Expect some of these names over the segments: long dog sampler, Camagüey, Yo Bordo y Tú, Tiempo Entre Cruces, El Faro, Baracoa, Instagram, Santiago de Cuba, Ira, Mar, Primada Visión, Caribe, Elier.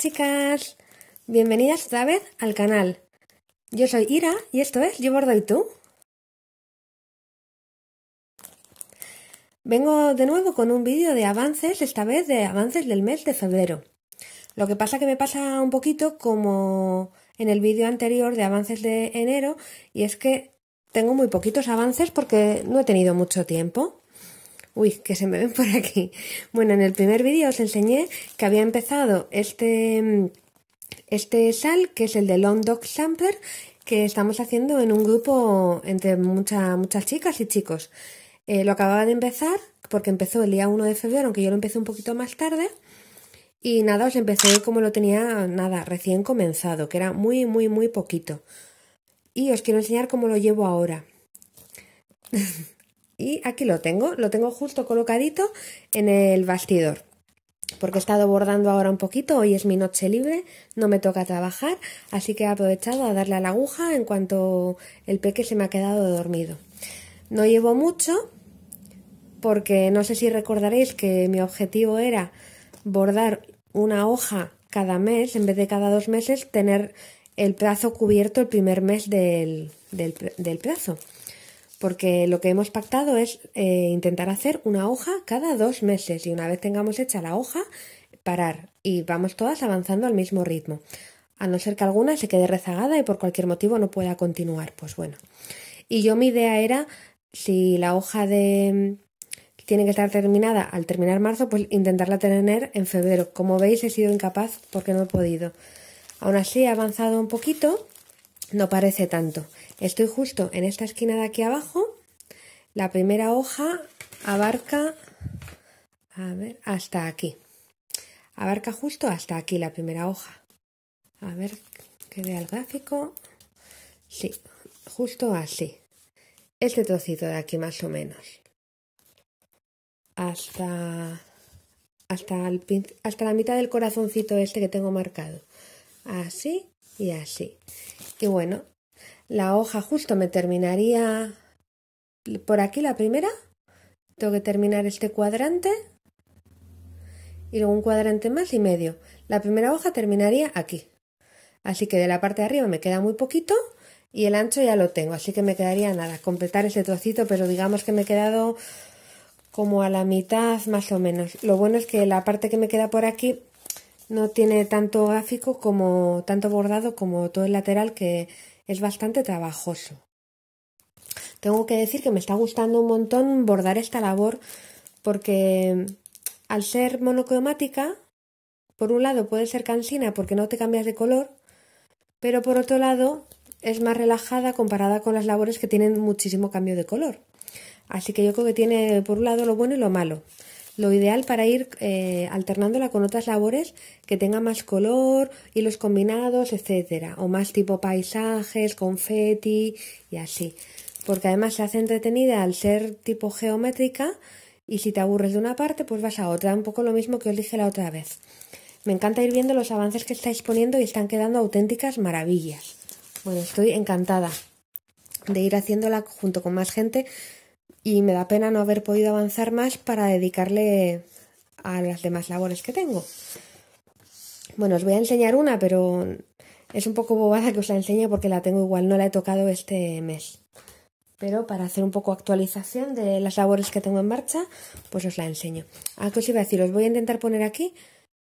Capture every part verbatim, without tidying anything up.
chicas, bienvenidas otra vez al canal. Yo soy Ira y esto es Yo Bordo y Tú. Vengo de nuevo con un vídeo de avances, esta vez de avances del mes de febrero. Lo que pasa que me pasa un poquito como en el vídeo anterior de avances de enero, y es que tengo muy poquitos avances porque no he tenido mucho tiempo. Uy, que se me ven por aquí. Bueno, en el primer vídeo os enseñé que había empezado este, este sal, que es el de long dog sampler, que estamos haciendo en un grupo entre mucha, muchas chicas y chicos. Eh, lo acababa de empezar, porque empezó el día uno de febrero, aunque yo lo empecé un poquito más tarde. Y nada, os empecé como lo tenía, nada, recién comenzado, que era muy, muy, muy poquito. Y os quiero enseñar cómo lo llevo ahora. Y aquí lo tengo, lo tengo justo colocadito en el bastidor, porque he estado bordando ahora un poquito, hoy es mi noche libre, no me toca trabajar, así que he aprovechado a darle a la aguja en cuanto el peque se me ha quedado dormido. No llevo mucho, porque no sé si recordaréis que mi objetivo era bordar una hoja cada mes, en vez de cada dos meses, tener el plazo cubierto el primer mes del, del, del plazo. Porque lo que hemos pactado es eh, intentar hacer una hoja cada dos meses y una vez tengamos hecha la hoja, parar y vamos todas avanzando al mismo ritmo. A no ser que alguna se quede rezagada y por cualquier motivo no pueda continuar, pues bueno. Y yo mi idea era, si la hoja de tiene que estar terminada al terminar marzo, pues intentarla tener en febrero. Como veis, he sido incapaz porque no he podido. Aún así he avanzado un poquito, no parece tanto. Estoy justo en esta esquina de aquí abajo. La primera hoja abarca, a ver, hasta aquí. Abarca justo hasta aquí la primera hoja. A ver, que vea el gráfico. Sí, justo así. Este trocito de aquí más o menos. Hasta, hasta, el, hasta la mitad del corazoncito este que tengo marcado. Así y así. Y bueno, la hoja justo me terminaría por aquí la primera. Tengo que terminar este cuadrante y luego un cuadrante más y medio. La primera hoja terminaría aquí. Así que de la parte de arriba me queda muy poquito y el ancho ya lo tengo. Así que me quedaría nada, completar ese trocito, pero digamos que me he quedado como a la mitad más o menos. Lo bueno es que la parte que me queda por aquí no tiene tanto gráfico como tanto bordado como todo el lateral, que es bastante trabajoso. Tengo que decir que me está gustando un montón bordar esta labor porque al ser monocromática, por un lado puede ser cansina porque no te cambias de color, pero por otro lado es más relajada comparada con las labores que tienen muchísimo cambio de color. Así que yo creo que tiene por un lado lo bueno y lo malo. Lo ideal para ir eh, alternándola con otras labores que tengan más color, hilos combinados, etcétera, o más tipo paisajes, confeti y así. Porque además se hace entretenida al ser tipo geométrica y si te aburres de una parte pues vas a otra, un poco lo mismo que os dije la otra vez. Me encanta ir viendo los avances que estáis poniendo y están quedando auténticas maravillas. Bueno, estoy encantada de ir haciéndola junto con más gente. Y me da pena no haber podido avanzar más para dedicarle a las demás labores que tengo. Bueno, os voy a enseñar una, pero es un poco bobada que os la enseñe porque la tengo igual, no la he tocado este mes. Pero para hacer un poco actualización de las labores que tengo en marcha, pues os la enseño. Ah, que os iba a decir, os voy a intentar poner aquí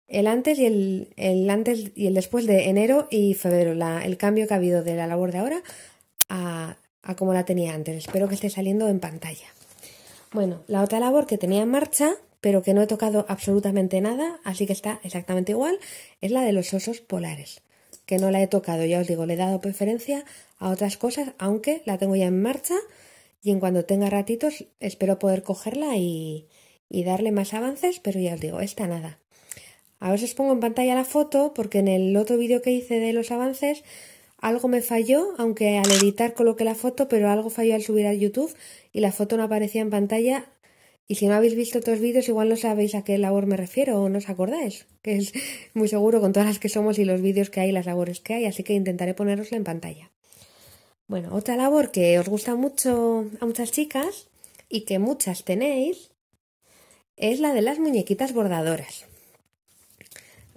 el antes y el, el, antes y el después de enero y febrero, la, el cambio que ha habido de la labor de ahora a... a como la tenía antes. Espero que esté saliendo en pantalla. Bueno, la otra labor que tenía en marcha, pero que no he tocado absolutamente nada, así que está exactamente igual, es la de los osos polares, que no la he tocado, ya os digo, le he dado preferencia a otras cosas, aunque la tengo ya en marcha y en cuanto tenga ratitos espero poder cogerla y, y darle más avances, pero ya os digo, esta nada. A ver si os pongo en pantalla la foto, porque en el otro vídeo que hice de los avances algo me falló, aunque al editar coloqué la foto, pero algo falló al subir a YouTube y la foto no aparecía en pantalla. Y si no habéis visto otros vídeos, igual no sabéis a qué labor me refiero o no os acordáis, que es muy seguro con todas las que somos y los vídeos que hay, las labores que hay, así que intentaré ponerosla en pantalla. Bueno, otra labor que os gusta mucho a muchas chicas y que muchas tenéis es la de las muñequitas bordadoras.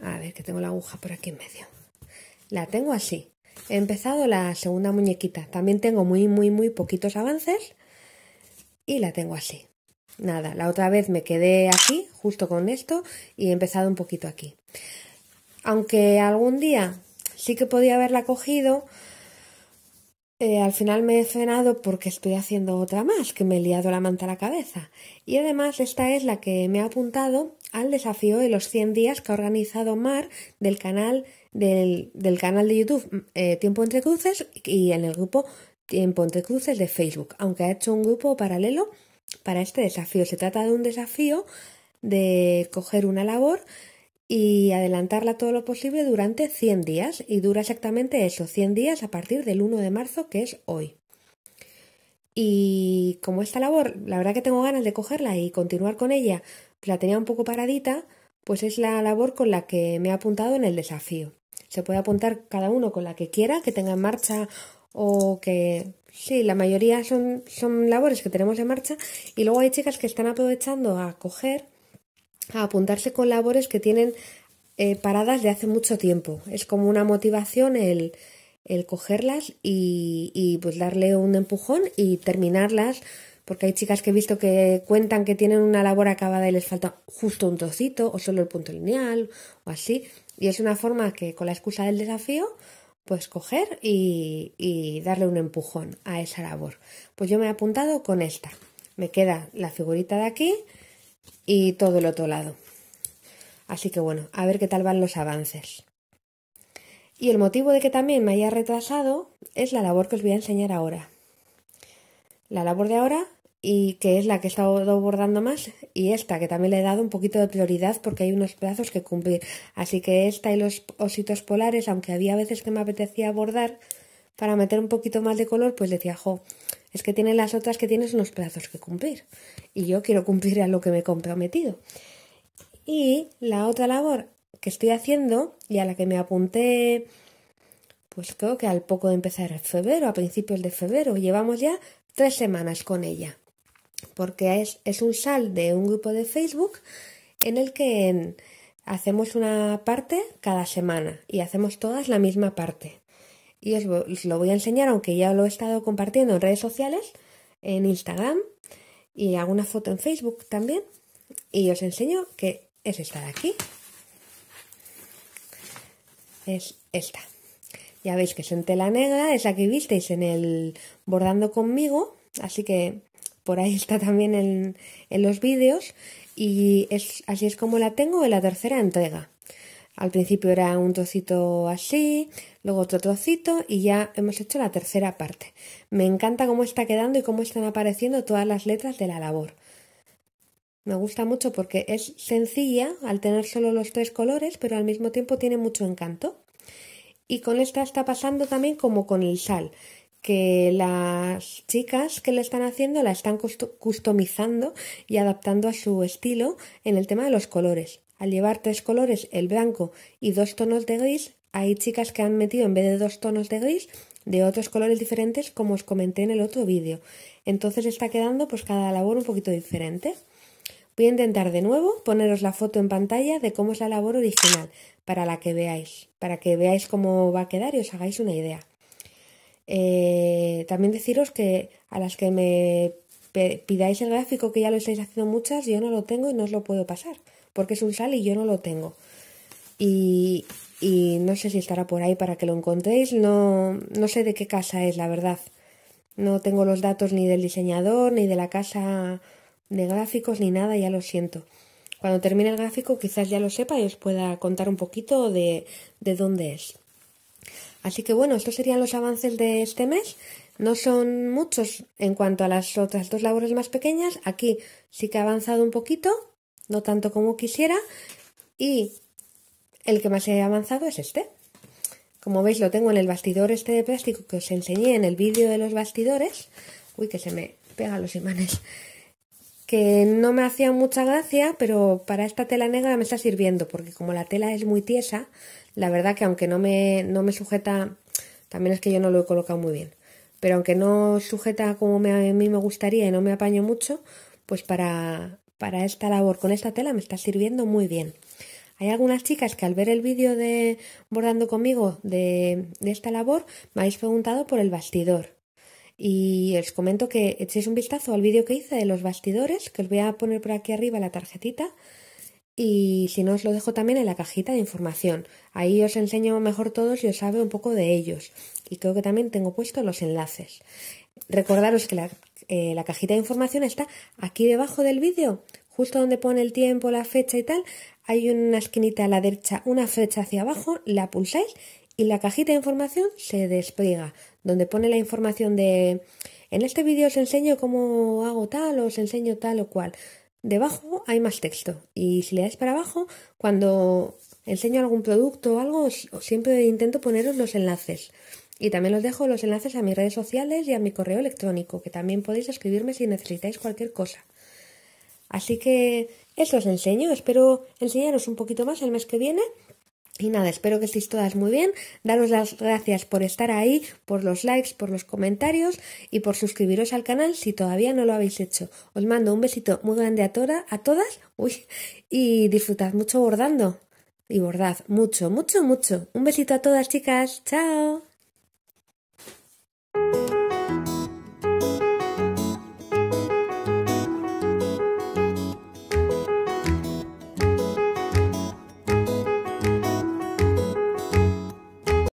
A ver, que tengo la aguja por aquí en medio. La tengo así. He empezado la segunda muñequita. También tengo muy, muy, muy poquitos avances. Y la tengo así. Nada, la otra vez me quedé aquí, justo con esto, y he empezado un poquito aquí. Aunque algún día sí que podía haberla cogido, eh, al final me he frenado porque estoy haciendo otra más, que me he liado la manta a la cabeza. Y además esta es la que me ha apuntado al desafío de los cien días que ha organizado Mar del canal del, del canal de YouTube eh, Tiempo Entre Cruces y en el grupo Tiempo Entre Cruces de Facebook, aunque ha hecho un grupo paralelo para este desafío. Se trata de un desafío de coger una labor y adelantarla todo lo posible durante cien días, y dura exactamente eso, cien días a partir del uno de marzo, que es hoy. Y como esta labor, la verdad que tengo ganas de cogerla y continuar con ella, pues la tenía un poco paradita, pues es la labor con la que me he apuntado en el desafío. Se puede apuntar cada uno con la que quiera, que tenga en marcha o que... Sí, la mayoría son, son labores que tenemos en marcha, y luego hay chicas que están aprovechando a coger, a apuntarse con labores que tienen eh, paradas de hace mucho tiempo. Es como una motivación el, el cogerlas y, y pues darle un empujón y terminarlas, porque hay chicas que he visto que cuentan que tienen una labor acabada y les falta justo un trocito o solo el punto lineal o así, y es una forma que con la excusa del desafío pues coger y, y darle un empujón a esa labor. Pues yo me he apuntado con esta. Me queda la figurita de aquí y todo el otro lado. Así que bueno, a ver qué tal van los avances. Y el motivo de que también me haya retrasado es la labor que os voy a enseñar ahora. La labor de ahora, y que es la que he estado bordando más, y esta, que también le he dado un poquito de prioridad porque hay unos plazos que cumplir. Así que esta y los ositos polares, aunque había veces que me apetecía bordar para meter un poquito más de color, pues decía, jo, es que tienen las otras que tienes unos plazos que cumplir y yo quiero cumplir a lo que me he comprometido. Y la otra labor que estoy haciendo y a la que me apunté, pues creo que al poco de empezar en febrero, a principios de febrero, llevamos ya tres semanas con ella. Porque es, es un sal de un grupo de Facebook en el que hacemos una parte cada semana y hacemos todas la misma parte. Y os, os lo voy a enseñar, aunque ya lo he estado compartiendo en redes sociales, en Instagram y alguna foto en Facebook también. Y os enseño que es esta de aquí. Es esta. Ya veis que es en tela negra, es la que visteis en el Bordando Conmigo, así que... por ahí está también en, en los vídeos, y es, así es como la tengo en la tercera entrega. Al principio era un trocito así, luego otro trocito y ya hemos hecho la tercera parte. Me encanta cómo está quedando y cómo están apareciendo todas las letras de la labor. Me gusta mucho porque es sencilla al tener solo los tres colores, pero al mismo tiempo tiene mucho encanto. Y con esta está pasando también como con el sal, que las chicas que le están haciendo la están customizando y adaptando a su estilo en el tema de los colores. Al llevar tres colores, el blanco y dos tonos de gris, hay chicas que han metido en vez de dos tonos de gris de otros colores diferentes, como os comenté en el otro vídeo. Entonces está quedando pues cada labor un poquito diferente. Voy a intentar de nuevo poneros la foto en pantalla de cómo es la labor original, para la que veáis, para que veáis cómo va a quedar y os hagáis una idea. Eh, también deciros que a las que me pidáis el gráfico, que ya lo estáis haciendo muchas, yo no lo tengo y no os lo puedo pasar porque es un sal y yo no lo tengo, y, y no sé si estará por ahí para que lo encontréis. No, no sé de qué casa es, la verdad. No tengo los datos ni del diseñador ni de la casa de gráficos ni nada, ya lo siento. Cuando termine el gráfico quizás ya lo sepa y os pueda contar un poquito de, de dónde es. Así que bueno, estos serían los avances de este mes. No son muchos en cuanto a las otras dos labores más pequeñas. Aquí sí que he avanzado un poquito, no tanto como quisiera. Y el que más he avanzado es este. Como veis, lo tengo en el bastidor este de plástico que os enseñé en el vídeo de los bastidores. Uy, que se me pegan los imanes. Que no me hacía mucha gracia, pero para esta tela negra me está sirviendo, porque como la tela es muy tiesa, la verdad que aunque no me, no me sujeta, también es que yo no lo he colocado muy bien, pero aunque no sujeta como me, a mí me gustaría y no me apaño mucho, pues para, para esta labor con esta tela me está sirviendo muy bien. Hay algunas chicas que al ver el vídeo de Bordando conmigo de, de esta labor me habéis preguntado por el bastidor. Y os comento que echéis un vistazo al vídeo que hice de los bastidores, que os voy a poner por aquí arriba la tarjetita. Y si no, os lo dejo también en la cajita de información. Ahí os enseño mejor todos y os hablo un poco de ellos. Y creo que también tengo puestos los enlaces. Recordaros que la, eh, la cajita de información está aquí debajo del vídeo, justo donde pone el tiempo, la fecha y tal. Hay una esquinita a la derecha, una flecha hacia abajo, la pulsáis y la cajita de información se despliega, donde pone la información de... En este vídeo os enseño cómo hago tal o os enseño tal o cual. Debajo hay más texto y si le dais para abajo, cuando enseño algún producto o algo, os, os siempre intento poneros los enlaces. Y también os dejo los enlaces a mis redes sociales y a mi correo electrónico, que también podéis escribirme si necesitáis cualquier cosa. Así que eso os enseño, espero enseñaros un poquito más el mes que viene. Y nada, espero que estéis todas muy bien. Daros las gracias por estar ahí, por los likes, por los comentarios y por suscribiros al canal si todavía no lo habéis hecho. Os mando un besito muy grande a, toda, a todas uy, y disfrutad mucho bordando. Y bordad mucho, mucho, mucho. Un besito a todas, chicas. ¡Chao!